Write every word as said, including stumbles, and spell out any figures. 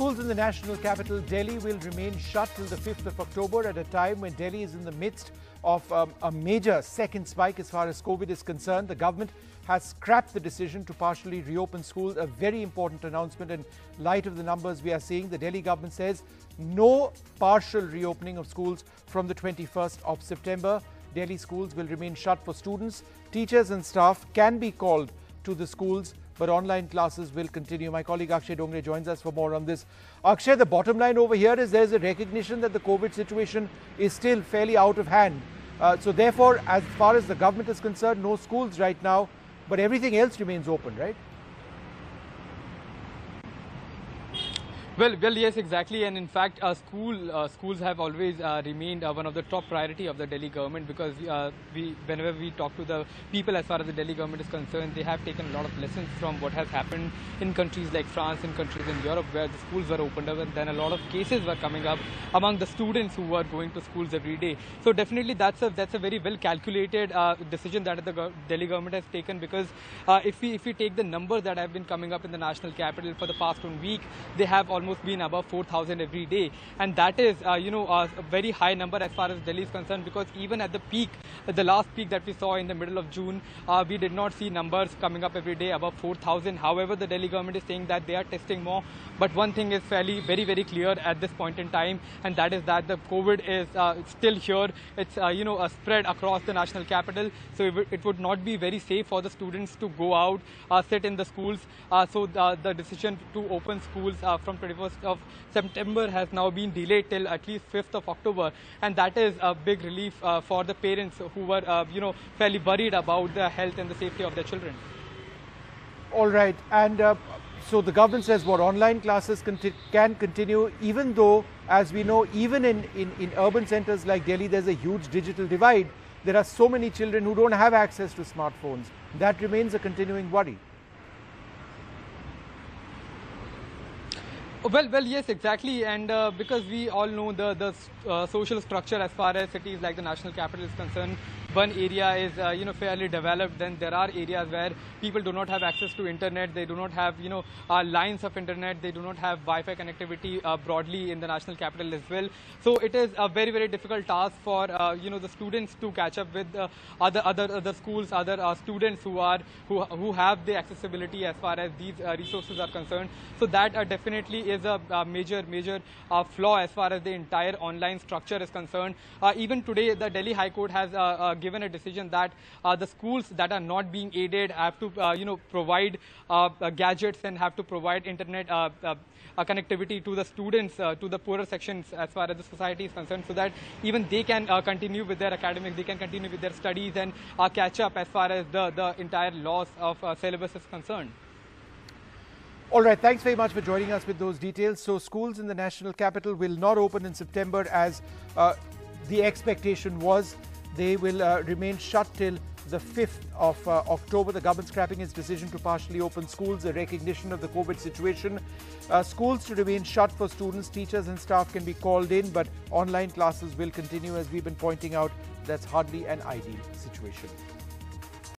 Schools in the national capital, Delhi, will remain shut till the fifth of October at a time when Delhi is in the midst of um, a major second spike as far as COVID is concerned. The government has scrapped the decision to partially reopen schools, a very important announcement in light of the numbers we are seeing. The Delhi government says no partial reopening of schools from the twenty-first of September. Delhi schools will remain shut for students. Teachers and staff can be called to the schools, but online classes will continue. My colleague Akshay Dongre joins us for more on this. Akshay, the bottom line over here is there's a recognition that the COVID situation is still fairly out of hand. Uh, so therefore, as far as the government is concerned, no schools right now, but everything else remains open, right? Well, well, yes, exactly. And in fact, uh, school uh, schools have always uh, remained uh, one of the top priority of the Delhi government, because uh, we, whenever we talk to the people as far as the Delhi government is concerned, they have taken a lot of lessons from what has happened in countries like France, in countries in Europe, where the schools were opened up and then a lot of cases were coming up among the students who were going to schools every day. So definitely that's a, that's a very well calculated uh, decision that the go Delhi government has taken, because uh, if, we, if we take the numbers that have been coming up in the national capital for the past one week, they have almost been above four thousand every day, and that is uh, you know uh, a very high number as far as Delhi is concerned, because even at the peak, at the last peak that we saw in the middle of June, uh, we did not see numbers coming up every day above four thousand. However, the Delhi government is saying that they are testing more, but one thing is fairly very very clear at this point in time, and that is that the COVID is uh, still here. It's uh, you know uh, spread across the national capital, so it, it would not be very safe for the students to go out, uh, sit in the schools, uh, so the, the decision to open schools uh, from twenty-first of September has now been delayed till at least fifth of October, and that is a big relief uh, for the parents who were uh, you know fairly worried about the health and the safety of their children. All right, and uh, so the government says what online classes conti can continue, even though, as we know, even in, in in urban centers like Delhi, there's a huge digital divide. There are so many children who don't have access to smartphones. That remains a continuing worry. Well, well, yes, exactly, and uh, because we all know the, the uh, social structure as far as cities like the national capital is concerned, one area is uh, you know fairly developed, then there are areas where people do not have access to internet, they do not have you know uh, lines of internet, they do not have Wi-Fi connectivity uh, broadly in the national capital as well. So it is a very very difficult task for uh, you know the students to catch up with uh, other other other schools, other uh, students who are who who have the accessibility as far as these uh, resources are concerned. So that uh, definitely is a, a major major uh, flaw as far as the entire online structure is concerned. Uh, even today, the Delhi High Court has uh, uh, given a decision that uh, the schools that are not being aided have to uh, you know provide uh, uh, gadgets and have to provide internet uh, uh, uh, connectivity to the students, uh, to the poorer sections as far as the society is concerned, so that even they can uh, continue with their academics, they can continue with their studies and uh, catch up as far as the, the entire loss of uh, syllabus is concerned. All right, thanks very much for joining us with those details. So schools in the national capital will not open in September as uh, the expectation was. They will uh, remain shut till the fifth of October. The government scrapping its decision to partially open schools, a recognition of the COVID situation. Uh, schools to remain shut for students. Teachers and staff can be called in, but online classes will continue. As we've been pointing out, that's hardly an ideal situation.